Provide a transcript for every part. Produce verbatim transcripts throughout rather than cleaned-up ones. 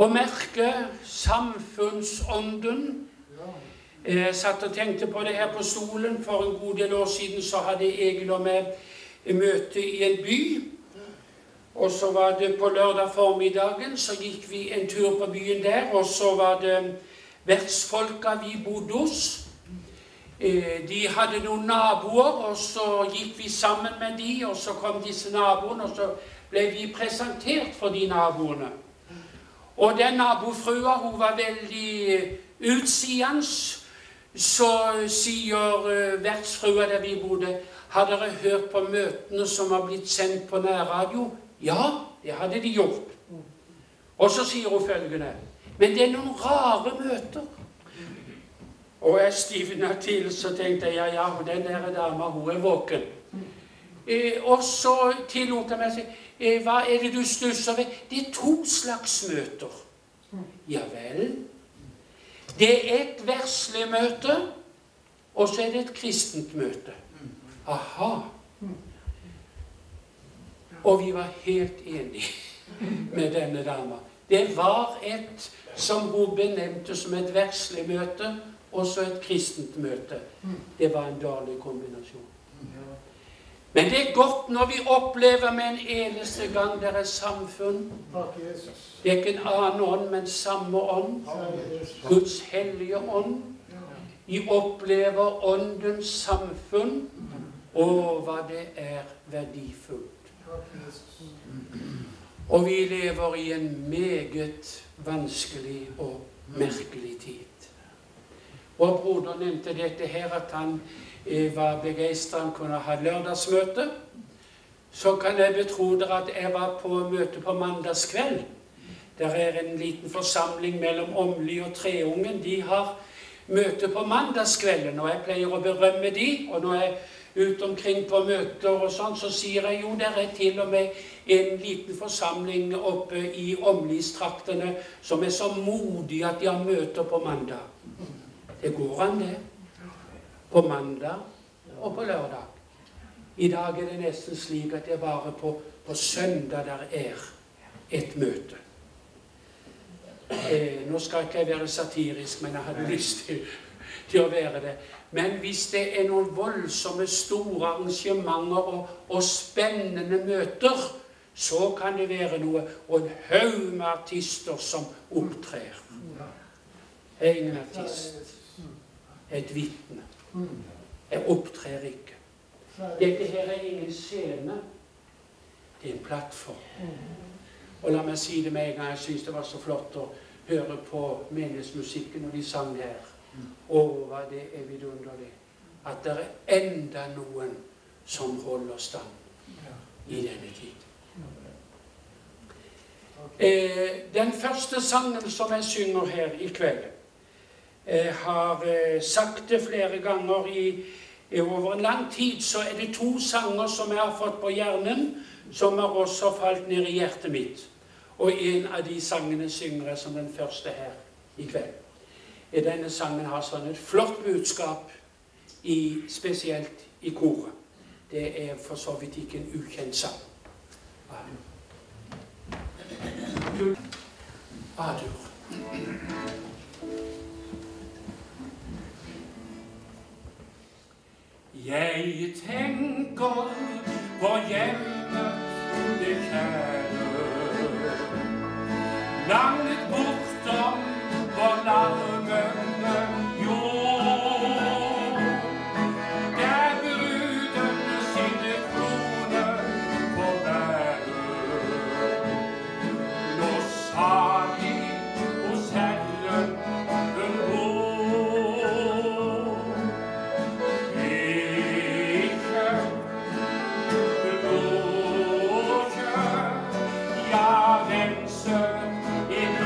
og merke samfunnsånden. Jeg satt og tenkte på det her på stolen. For en god del år siden så hadde Egil og meg møte i en by. Og så var det på lørdag formiddagen, så gikk vi en tur på byen der, og så var det vertsfolka vi bodde hos. De hadde noen naboer, og så gikk vi sammen med de, og så kom disse naboene, og så ble vi presentert for de naboene. Og den nabofrua, hun var veldig utsidens, så sier vertsfrua der vi bodde, har dere hørt på møtene som har blitt sendt på nærradio? Ja, det hadde de gjort. Og så sier hun følgende, men det er noen rare møter. Og jeg stivna til, så tenkte jeg, ja, ja, den der dama, hun er våken. Eh, og så tillot jeg meg å si, eh, hva er det du stusser ved? Det er to slags møter. Ja vel. Det er et verslig møte, og så er det et kristent møte. Aha. Og vi var helt enige med denne dama. Det var et som hun benevnte som et verslig møte, og så et kristent møte. Det var en dårlig kombinasjon. Men det er godt når vi opplever med en eneste gang deres samfunn. Det er ikke en annen ånd, men samme ånd. Guds hellige ånd. Vi opplever åndens samfunn. Og hva det er verdifullt. Og vi lever i en meget vanskelig og merkelig tid. Vår broder nevnte dette her, at han var begeistret, han kunne ha lørdagsmøte. Så kan jeg betro dere at jeg var på møte på mandagskveld. Der er en liten forsamling mellom Omli og Treungen. De har møte på mandagskvelden, og jeg pleier å berømme de, og når jeg ut omkring på møter og sånn, så sier jeg jo, der er til og med en liten forsamling oppe i omlivstraktene som er så modig at de har møter på mandag. Det går an det. På mandag og på lørdag. I dag er det nesten slik at det er bare på, på søndag der er et møte. Eh, nå skal ikke jeg være satirisk, men jeg hadde lyst til, til å være det. Men hvis det er noen voldsomme, store arrangementer og, og spennende møter, så kan det være noe, og en haug med artister som opptrer. Jeg er ingen artist. Jeg er et vitne. Jeg opptrer ikke. Dette her er ingen scene. Det er en plattform. Og la meg si det med en gang, jeg synes det var så flott å høre på menighetsmusikken når de sang her. Og hva det er vidunderlig, at det er enda noen som holder stand i denne tid. Den første sangen som jeg synger her i kveld, har sagt det flere ganger over en lang tid, så er det to sanger som jeg har fått på hjernen, som har også falt ned i hjertet mitt. Og en av de sangene synger jeg som den første her i kveld. Denne sangen har sånn et flott budskap, i, spesielt i koret. Det er for så vidt ikke en ukjent sang. Adur. Adur. Jeg tenker på hjemmet det kjære, langt bortom på larmende jord, der brudene sine kroner får bære. Nå sa de hos Herren en år, ikke blåkjø, ja, rense i blod.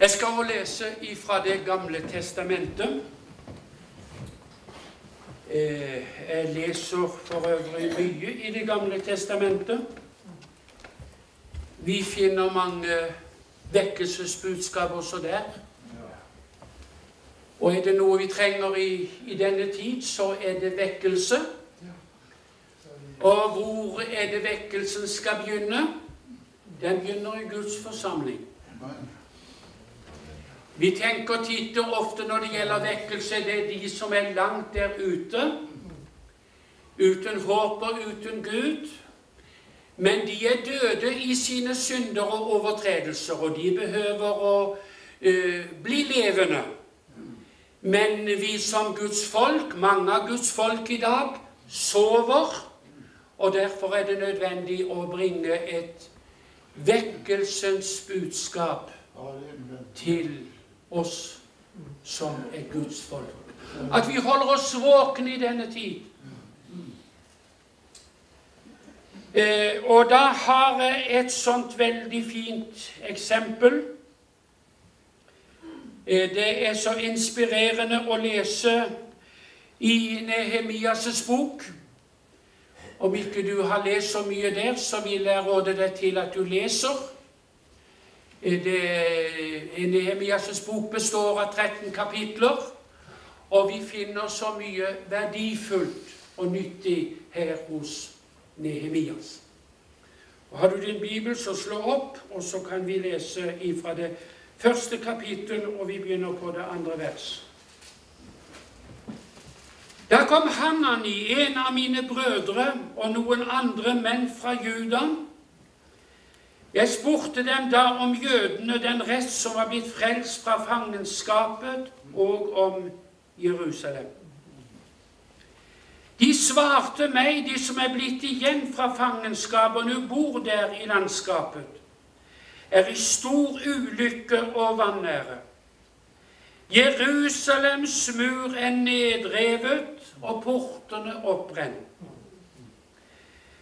Jeg skal også lese fra Det gamle testamentet. Jeg leser for øvrig mye i Det gamle testamentet. Vi finner mange vekkelsesbudskap også der. Og er det noe vi trenger i, i denne tid, så er det vekkelse. Og hvor er det vekkelsen skal begynne? Den begynner i Guds forsamling. Vi tenker titter ofte når det gjelder vekkelse, det er de som er langt der ute, uten håp og uten Gud, men de er døde i sine synder og overtredelser, og de behøver å uh, bli levende. Men vi som Guds folk, mange av Guds folk i dag, sover, og derfor er det nødvendig å bringe et vekkelsens budskap til oss som er Guds folk. At vi holder oss våkne i denne tid. Eh, og da har jeg et sånt veldig fint eksempel. Eh, det er så inspirerende å lese i Nehemias bok. Om ikke du har lest så mye der, så vil jeg råde deg til at du leser. Nehemias bok består av tretten kapitler, og vi finner så mye verdifullt og nyttig her hos Nehemias. Og har du din bibel, så slå opp, og så kan vi lese fra det første kapittel, og vi begynner på det andre vers. Da kom Hanani, en av mine brødre, og noen andre menn fra Juda. Jeg spurte dem da om jødene, den rest som var blitt frelst fra fangenskapet, og om Jerusalem. De svarte meg, de som er blitt igjen fra fangenskapet, og nå bor der i landskapet, er i stor ulykke og vanære. Jerusalems mur er nedrevet, og portene oppbrent.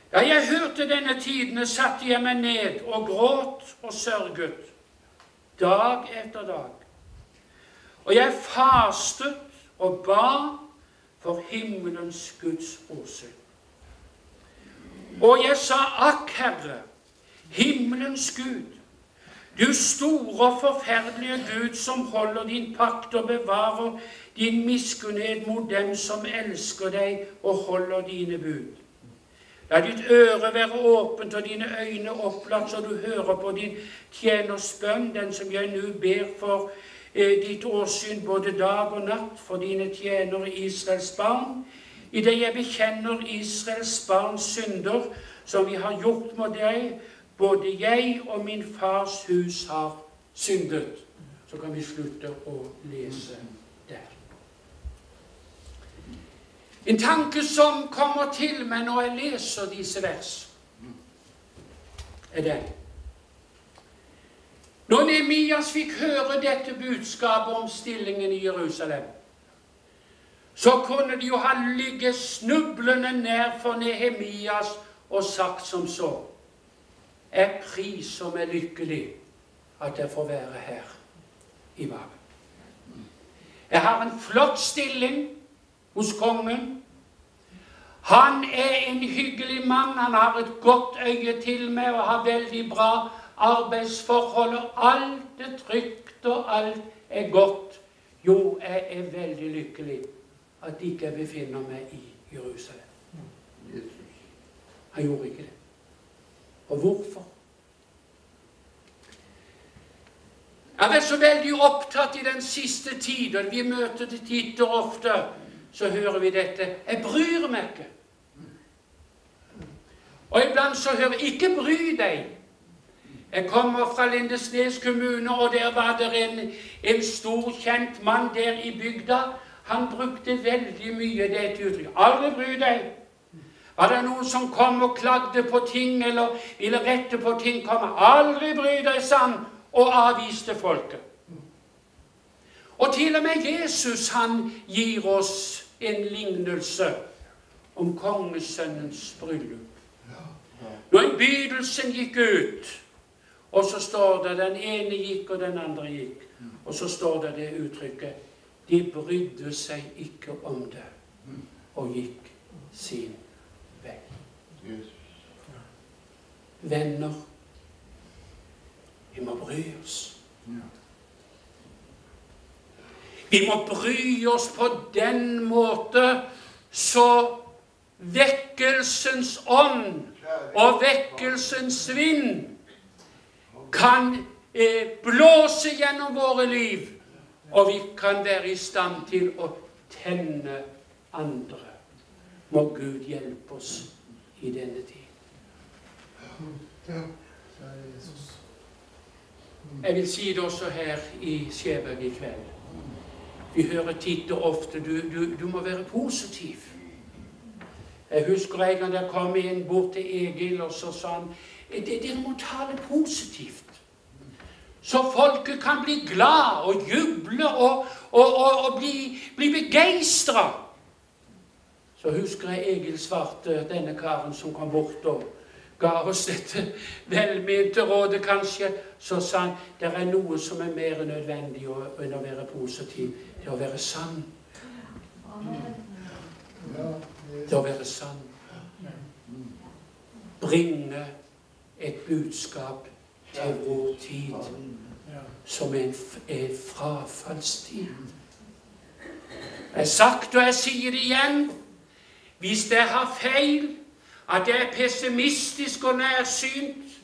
Da jeg hørte denne tidene, satte jeg meg ned og gråt og sørget, dag etter dag. Og jeg fastet og ba for himmelens Guds åsyn. Og jeg sa, akk Herre, himmelens Gud, du store og forferdelige Gud som holder din pakt og bevarer din miskunnhet mot dem som elsker deg og holder dine bud. La ditt øre være åpent og dine øyne opplatt, så du hører på din tjeners bønn, den som jeg nå ber for eh, ditt åsyn både dag og natt, for dine tjenere Israels barn. I det jeg bekjenner Israels barns synder, som vi har gjort mot deg, både jeg og min fars hus har syndet. Så kan vi slutte å lese der. En tanke som kommer til meg når jeg leser disse vers, er den. Når Nehemias fikk høre dette budskapet om stillingen i Jerusalem, så kunne jo han ligge snublende nær for Nehemias og sagt som så: jeg priser meg lykkelig at jeg får være her i Babel. Jeg har en flott stilling hos kongen. Han er en hyggelig mann, han har et godt øye til meg og har veldig bra arbeidsforhold, og alt er trygt og alt er godt. Jo, jeg er veldig lykkelig at ikke jeg befinner meg i Jerusalem. Han gjorde ikke det. Og hvorfor? Jeg er så veldig opptatt i den siste tiden. Vi møter det tider ofte, så hører vi dette: jeg bryr meg ikke. Og iblant så hører jeg: ikke bry deg. Jeg kommer fra Lindesnes kommune, og der var det en, en stor kjent mann der i bygda. Han brukte veldig mye det til uttrykk. Aldri bry deg. Var det noen som kom og klagde på ting, eller ville rette på ting, kom aldri bry deg sann, og avviste folket. Og til og med Jesus, han gir oss en lignelse om kongesønnens bryllup. Når bydelsen gikk ut, og så står det den ene gikk og den andre gikk, og så står det det uttrykket: de brydde seg ikke om det, og gikk sin vei. Venner, vi må bry oss. Vi må bry oss på den måte så vekkelsens ånd og vekkelsens vind kan eh, blåse gjennom våre liv, og vi kan være i stand til å tenne andre. Må Gud hjelpe oss i denne tid. Jeg vil si det også her i Skjeberg i kveld. Vi hører titt og ofte: du, du, du må være positiv. Jeg husker en gang jeg kom inn bort til Egil, og så sa han: dere må ta det positivt, så folket kan bli glad og juble og, og, og, og bli, bli begeistret. Så husker jeg Egil svarte denne karen som kom bort og ga oss dette velmente rådet kanskje, så sa han: det er noe som er mer nødvendig enn å være positiv, det å være sann. Det å være sann. Bringe et budskap til vår tid, som er en frafallstid. Jeg har sagt, og jeg sier det igjen, hvis det har feil, at det er pessimistisk og nærsynt,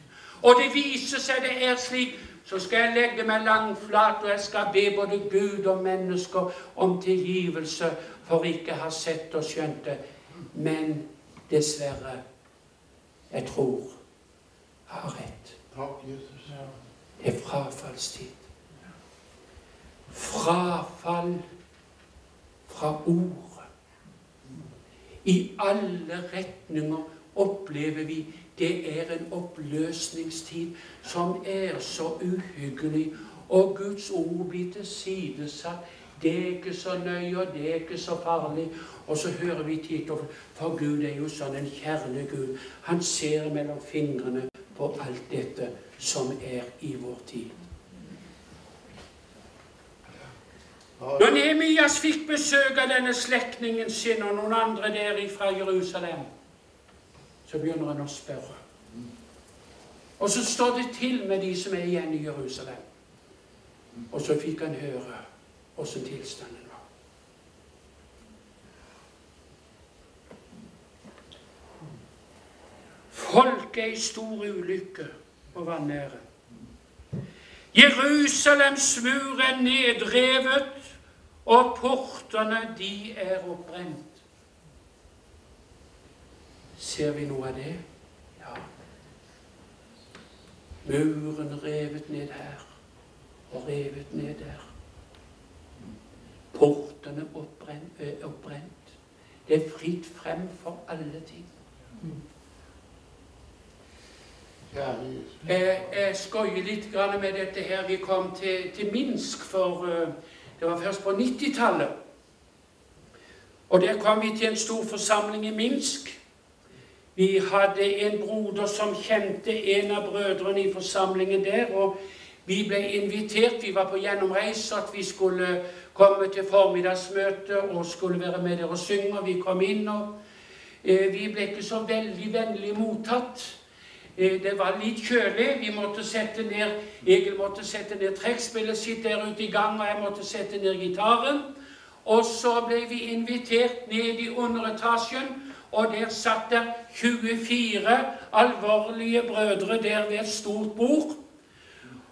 og det viser seg det er slik, så skal jeg legge meg langflat, og jeg skal be både Gud og mennesker om tilgivelse, for ikke har sett og skjønt det. Men dessverre, jeg tror jeg har rett. Det er frafallstid. Frafall fra ordet. I alle retninger opplever vi det er en oppløsningstid som er så uhyggelig, og Guds ord blir tilsidesatt. Det er ikke så nøye, og det er ikke så farlig. Og så hører vi tid til, for Gud er jo sånn en kjærlig Gud. Han ser mellom fingrene på alt dette som er i vår tid. Når Nehemias fikk besøk av denne slektningen sin og noen andre der fra Jerusalem, så begynner han å spørre. Og så står det til med de som er igjen i Jerusalem. Og så fikk han høre hvordan tilstanden var. Folk er i stor ulykke og vanære. Jerusalems mur er nedrevet, og portene de er oppbrent. Ser vi noe av det? Ja. Muren revet ned her, og revet ned der. Portene Det er fritt frem for alle ting. Jeg, jeg skøyer litt med dette her. Vi kom til, til Minsk, for det var først på nittitallet. Og der kom vi til en stor forsamling i Minsk. Vi hadde en broder som kjente en av brødrene i forsamlingen der, og vi ble invitert, vi var på gjennomreis, at vi skulle komme til formiddagsmøte og skulle være med der og synge, og vi kom inn, og eh, vi ble ikke så veldig vennlig mottatt. Eh, det var litt kjølig, vi måtte sette ned, Egil måtte sette ned trekspillet sitt der ute i gang, og jeg måtte sette ned gitaren, og så ble vi invitert ned i underetasjen, og der satt der tjuefire alvorlige brødre der ved et stort bord.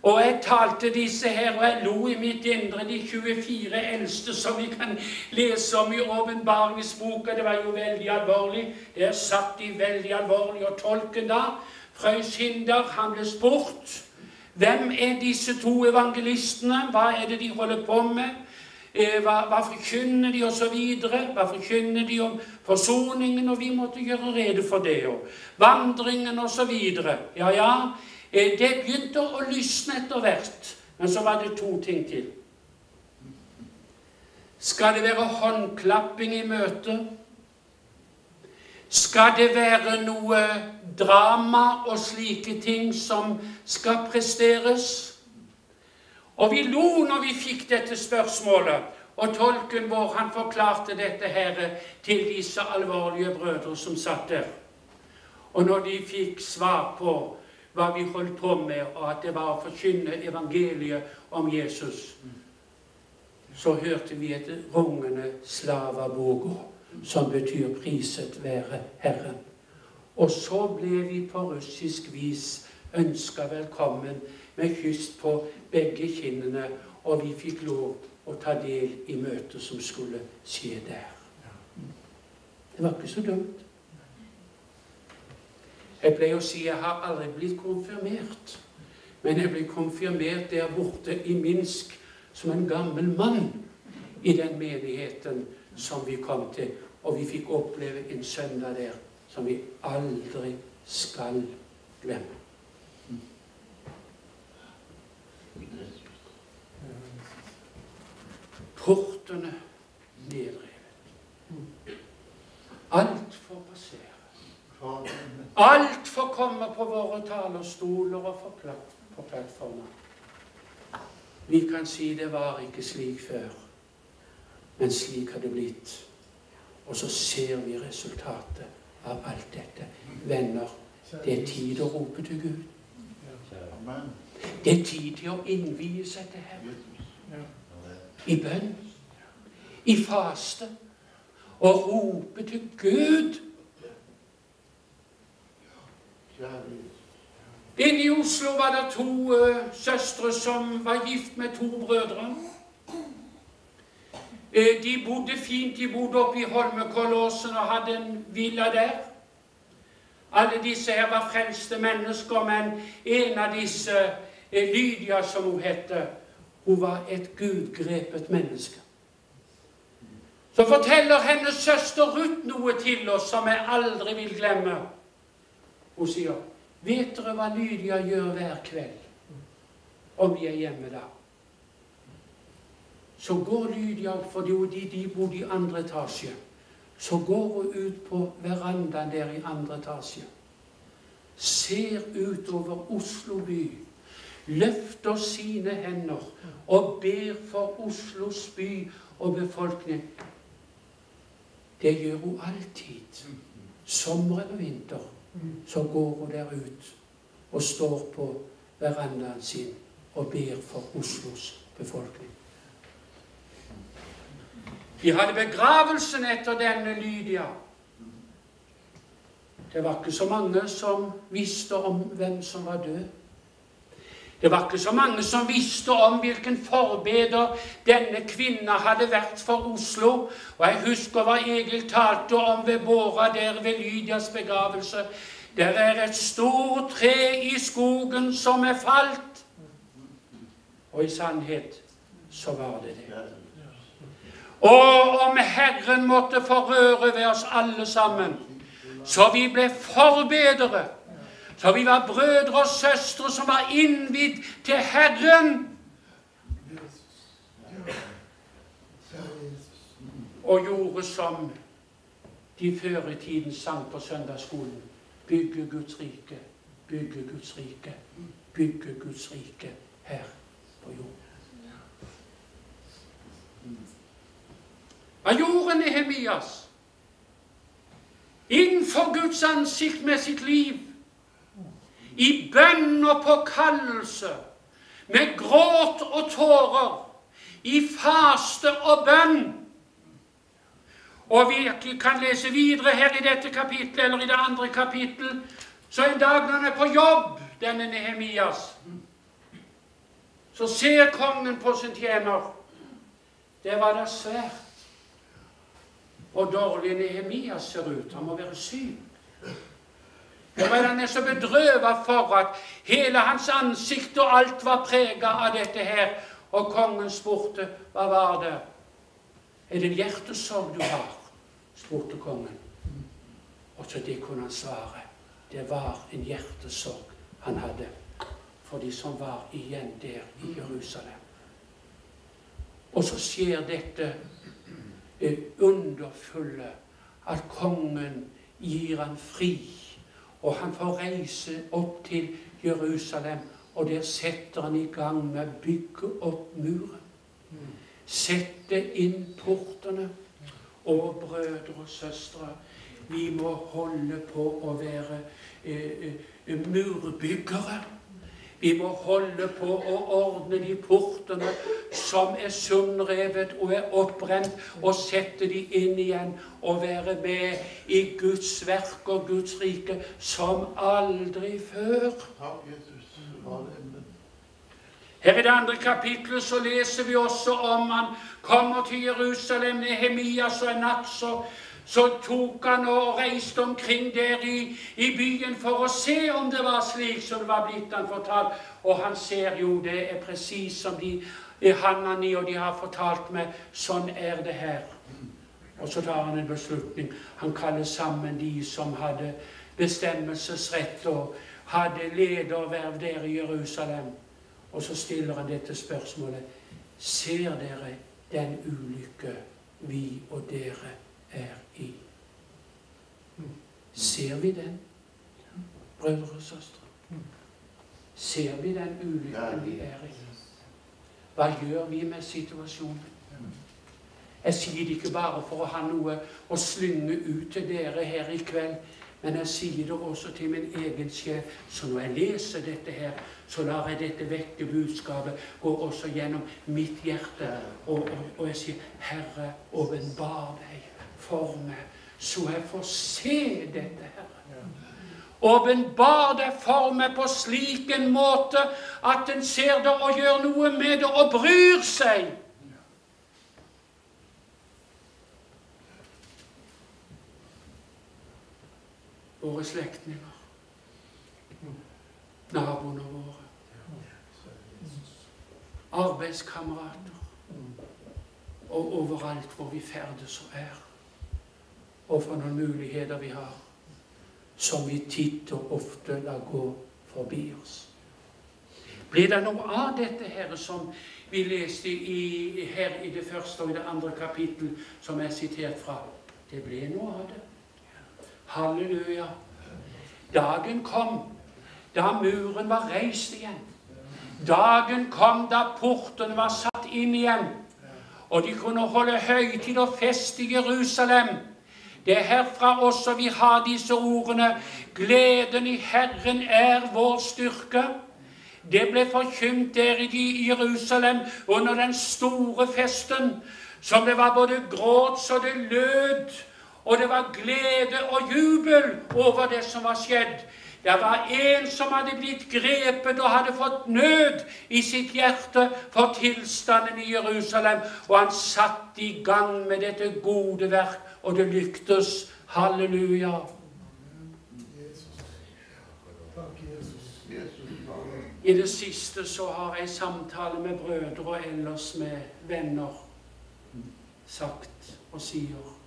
Og jeg talte disse her, og jeg lo i mitt indre, de tjuefire eldste som vi kan lese om i Åpenbaringsboken. Det var jo veldig alvorlig. Der satt de veldig alvorlig, og tolken da, frøs hinder, han ble spurt. Hvem er disse to evangelistene? Hva er det de holder på med? Hva, hva forkynner de, og så videre? Hva forkynner de om forsoningen? Og vi måtte gjøre rede for det, og vandringen, og så videre. Ja, ja. Det begynte å lysne etter hvert, men så var det to ting til. Skal det være håndklapping i møte? Skal det være noe drama og slike ting som skal presteres? Og vi lo når vi fikk dette spørsmålet, og tolken vår, han forklarte dette her til disse alvorlige brødre som satt der. Og når de fikk svar på hva vi holdt på med, og at det var å forkynne evangeliet om Jesus, så hørte vi et rungende slava bogo, som betyr priset være Herren. Og så ble vi på russisk vis ønsket velkommen med kyss på begge kinnene, og vi fikk lov å ta del i møtet som skulle skje der. Det var ikke så dumt. Jeg pleier å si at jeg har aldri blitt konfirmert. Men jeg ble konfirmert der borte i Minsk som en gammel mann i den menigheten som vi kom til. Og vi fikk oppleve en søndag der som vi aldri skal glemme. Portene nedrevet. Alt får passere. Alt får komme på våre talerstoler og på plattformer. Vi kan si det var ikke slik før, men slik har det blitt. Og så ser vi resultatet av alt dette. Venner, det er tid å rope til Gud. Det er tid til å innvie seg til Herren. I bønn, i faste, og rope til Gud. Inne i Oslo var det to uh, søstre som var gift med to brødre. Uh, de bodde fint, de bodde oppe i Holmekollåsen og hadde en villa der. Alle disse her var frelste mennesker, men en av disse, uh, Lydia som hun hette, hun var et gudgrepet menneske. Så forteller hennes søster Ruth noe til oss som jeg aldri vil glemme. Hun sier, vet dere hva Lydia gjør hver kveld? Om vi er hjemme da. Så går Lydia, fordi de, de bodde i andre etasje, så går hun ut på verandaen der i andre etasje. Ser utover Oslo by, løfter sine hender og ber for Oslos by og befolkning. Det gjør hun alltid, sommer og vinter. Så går hun der ut og står på verandaen sin og ber for Oslos befolkning. Vi hadde begravelsen etter denne Lydia. Det var ikke så mange som visste om hvem som var død. Det var ikke så mange som visste om hvilken forbeder denne kvinna hadde vært for Oslo. Og jeg husker hva Egil talte om ved båra der ved Lydias begravelse. Det er et stort tre i skogen som er falt. Og i sannhet så var det det. Og om Herren måtte forrøre ved oss alle sammen, så vi ble forbedere, så vi var brødre og søstre som var innvidd til Herren. Og gjorde som de før i tiden sang på søndagsskolen. Bygge Guds rike, bygge Guds rike, bygge Guds rike her på jorden. Hva gjorde Nehemias? Innenfor Guds ansikt med sitt liv, i bønn og påkallelse, med gråt og tårer, i faste og bønn. Og vi kan lese videre her i dette kapitlet, eller i det andre kapitlet, så en dag når han er på jobb, denne Nehemias, så ser kongen på sin tjener. Det var da svært og dårlig Nehemias ser ut. Han må være syk. Og han er så bedrøvet for at hele hans ansikt og alt var preget av dette her. Og kongen spurte, hva var det? Er det en hjertesorg du har? Spurte kongen. Og så det kunne han svare. Det var en hjertesorg han hadde for de som var igjen der i Jerusalem. Og så skjer dette underfulle at kongen gir han fri. Og han får reise opp til Jerusalem, og der setter han i gang med å bygge opp muren. Sette inn portene, og brødre og søstre, vi må holde på å være eh, murbyggere. Vi må holde på å ordne de portene som er sundrevet og er oppbrent, og sette de inn igjen og være med i Guds verk og Guds rike som aldri før. Her i det andre kapitlet så leser vi også om han kommer til Jerusalem, Nehemias, og en natt så, så tok han og reiste omkring der i, i byen for å se om det var slik som det var blitt han fortalt. Og han ser jo det er presis som de, Hanani og de har fortalt meg, sånn er det her. Og så tar han en beslutning. Han kaller sammen de som hadde bestemmelsesrett og hadde lederverv der i Jerusalem. Og så stiller han dette spørsmålet. Ser dere den ulykke vi og dere er i? Ser vi den, brødre og søstre? Ser vi den ulykken vi er i? Hva gjør vi med situasjonen? Jeg sier det ikke bare for å ha noe å slynge ut til dere her i kveld, men jeg sier det også til min egen sjel, så når jeg leser dette her, så lar jeg dette vekke budskapet gå også gjennom mitt hjerte. Og, og, og jeg sier, Herre, åpenbar deg for meg, så jeg får se dette, Herre. Åpenbar deg for meg på slik en måte at en ser det og gjør noe med det og bryr seg. Våre slektninger, naboene våre, arbeidskamerater, og overalt hvor vi ferdes og er, og for noen muligheter vi har, som vi titt og ofte lar gå forbi oss. Blir det noe av dette her som vi leste i, her i det første og i det andre kapittel som er sitert fra? Det ble noe av det. Halleluja. Dagen kom da muren var reist igjen. Dagen kom da porten var satt inn igjen. Og de kunne holde høytid og fest i Jerusalem. Det er herfra også vi har disse ordene. Gleden i Herren er vår styrke. Det ble forkynt der i Jerusalem under den store festen, som det var både gråt og det lød. Og det var glede og jubel over det som var skjedd. Det var en som hadde blitt grepet og hadde fått nød i sitt hjerte for tilstanden i Jerusalem. Og han satt i gang med dette gode verk, og det lyktes. Halleluja. I det siste så har jeg samtale med brødre og ellers med venner. sagt og sier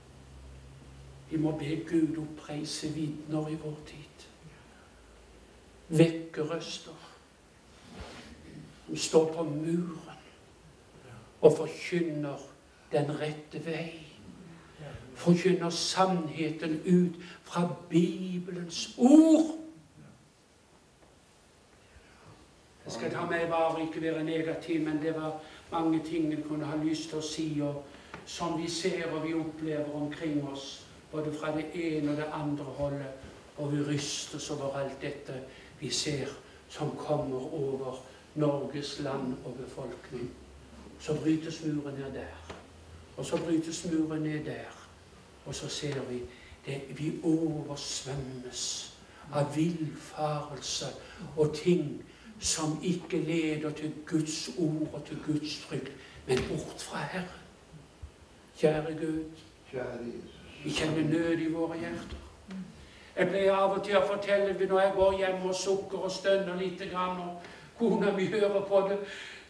vi må be Gud oppreise vitner i vår tid. Vekke røster som står på muren og forkynner den rette vei. Forkynner sannheten ut fra Bibelens ord. Jeg skal ta med, bare ikke være negativ, men det var mange ting jeg kunne ha lyst til å si, og som vi ser og vi opplever omkring oss, både fra det ene og det andre holdet, og vi rystes over alt dette vi ser som kommer over Norges land og befolkning. Så brytes muren ned der, og så brytes muren ned der, og så ser vi det, vi oversvømmes av villfarelse og ting som ikke leder til Guds ord og til Guds frykt, men bort fra Herren. Kjære Gud, vi kjenner nød i våre hjerter. Jeg pleier av og til å fortelle, når jeg går hjem og sukker og stønner litt, og kona mi hører på det,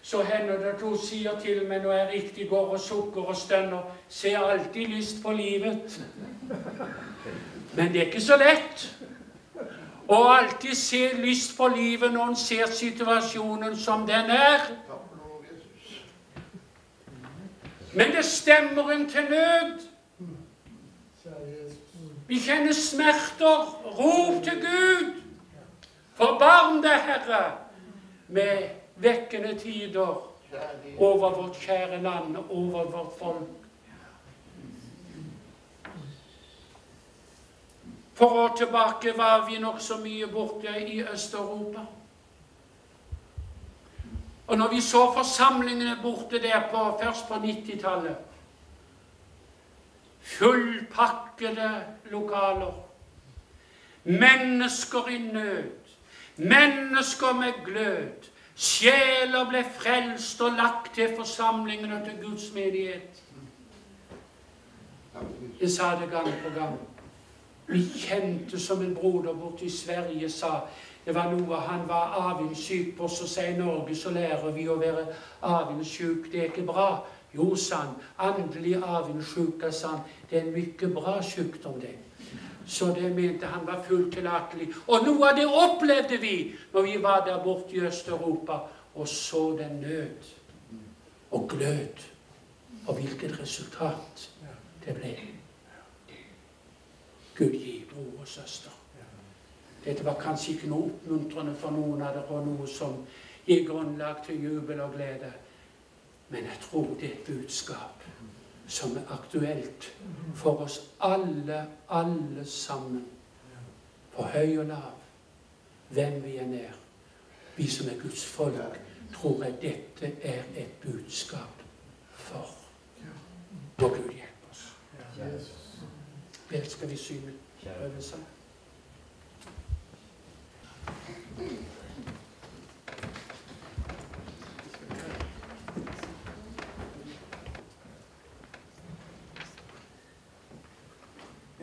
så hender det at hun sier til meg når jeg riktig går og sukker og stønner, ser alltid lyst på livet. Men det er ikke så lett. Og alltid se lyst på livet når en ser situasjonen som den er. Men det stemmer en til nød. Vi kjenner smerter, rop til Gud. Forbarm deg, Herre, med vekkende tider over vårt kjære land, over vårt folk. For år tilbake var vi nok så mye borte i Østeuropa. Og når vi så forsamlingene borte der på, først på nittitallet, fullpakkede lokaler, mennesker i nød, mennesker med glød, sjeler ble frelst og lagt til forsamlingene og til Guds menighet. Jeg sa det gang på gang. Vi kjente som en broder borte i Sverige sa, det var noe han var avvindssyk på, så sier Norge, så lærer vi å være avvindssyk, det er ikke bra. Jo, sa han, andelig avvindssyk, sa han, det er en mye bra sykdom det. Så det mente han var fullt tillatelig. Og noe av det opplevde vi når vi var der borte i Østeuropa, og så den nød og glød, og hvilket resultat det ble. Gud gi, bror og søster. Dette var kanskje ikke noe oppmuntrende for noen av dere, og noe som gir grunnlag til jubel og glede. Men jeg tror det er et budskap som er aktuelt for oss alle, alle sammen. På høy og lav, hvem vi er nær. Vi som er Guds folk, tror jeg dette er et budskap for. Må Gud hjelpe oss. Jesus. Vel skal vi synge øvelser.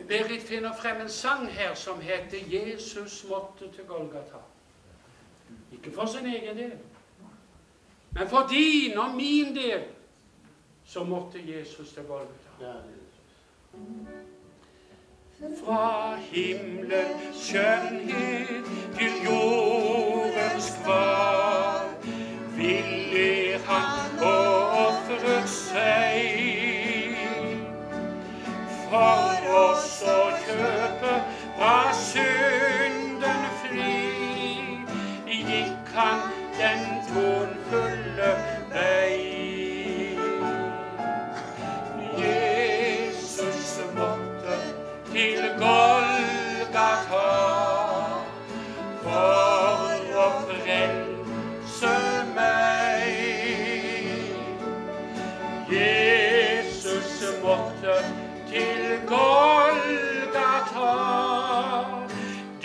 Berit finner frem en sang her som heter Jesus måtte til Golgata. Ikke for sin egen del, men for din og min del, så måtte Jesus til Golgata. Fra himmelens skjønnhet til jordens kval, villig han ofret seg. For oss å kjøpe fra synden fri, gikk han den tonfulle vei. Til Golgata, for å frelse meg. Jesus måtte til Golgata,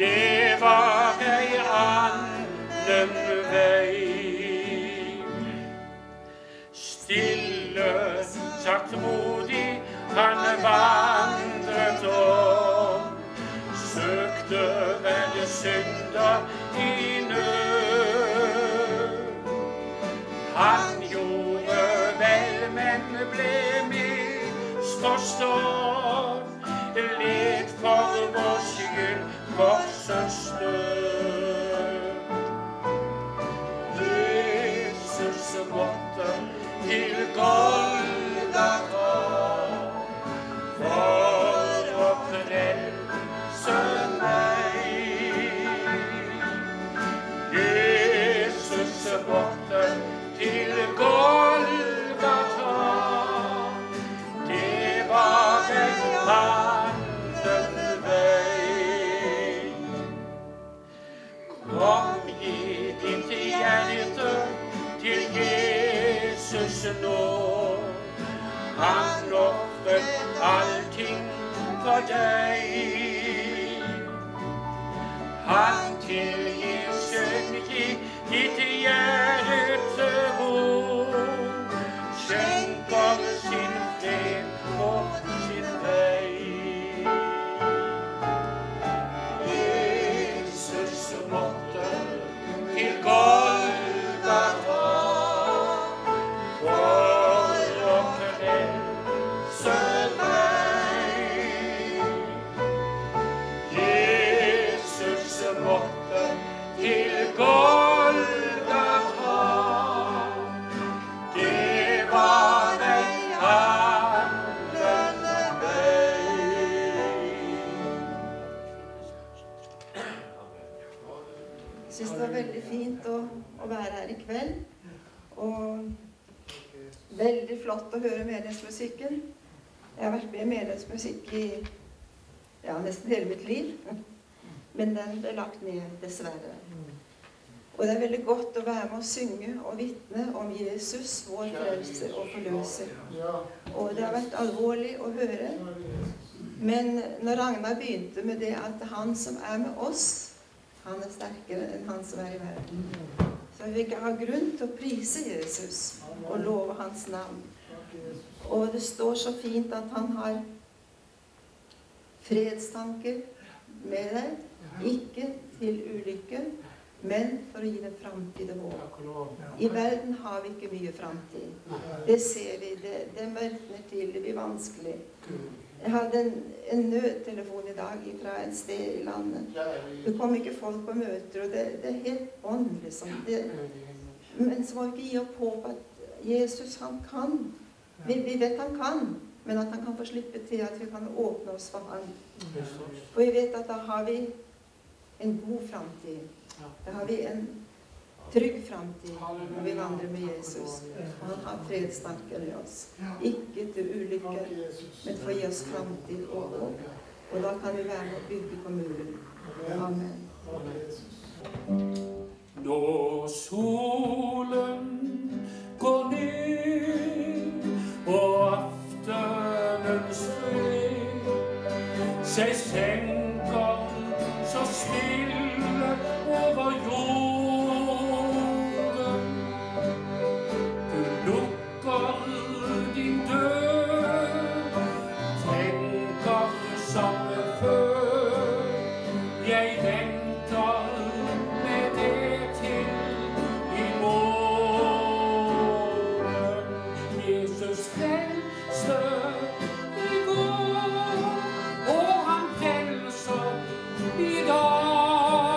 det var ei annen vei. Stille, saktmodig, han vandret om, søkte redde synder i nød. Han gjorde vel, men ble med. står, står. Led Fader vår skyld, korsets død. Jesus måtte til Golgata for å frelse meg. Jesus måtte til Golgata, det var en annen vei. Kom i ditt hjerte til Jesus nå, han offret allting for deg. Han tilgir synd i ditt hjerte vond, skjenker sin fred og sin vei. Jesus måtte til Golgata for å frelse meg. Jesus måtte til Golgata, det var en annen vei. Jeg synes det var veldig fint å, å være her i kveld, og veldig flott å høre menighetsmusikken. Jeg har vært med i menighetsmusikk i ja, nesten hele mitt liv, men den ble lagt ned, dessverre. Og det er veldig godt å være med å synge og vitne om Jesus, vår frelser og forløser. Og det har vært alvorlig å høre. Men når Ragnar begynte med det at han som er med oss, han er sterkere enn han som er i verden. Så vi ikke har grunn til å prise Jesus og love hans navn. Og det står så fint at han har fredstanker med deg, ikke til ulykke, men for å gi den framtid og håp. I verden har vi ikke mye framtid. Det ser vi, det, det mørkner til, det blir vanskelig. Jeg hadde en, en nødtelefon i dag fra et sted i landet. Det kom ikke folk på møter, og det, det er helt ånd, liksom. Det, men så må vi ikke gi opp håp at Jesus, han kan. Vi, vi vet han kan, men at han kan få slippe til at vi kan åpne oss for han. Og vi vet at da har vi en god framtid. Da har vi en trygg framtid når vi vandrer med Jesus. Og han har fredstanker i oss. Ikke til ulykke, men for å gi oss framtid og håp. Og da kan vi være med å bygge kommunen. Amen. Når solen går ned og aftenens fred seg senker så stille over jorden, du lukker din dør, tenker samme før. Jeg venter med det til i morgen. Jesus frelser i går, og han frelser i dag.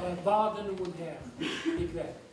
bare bade noen her i kveld.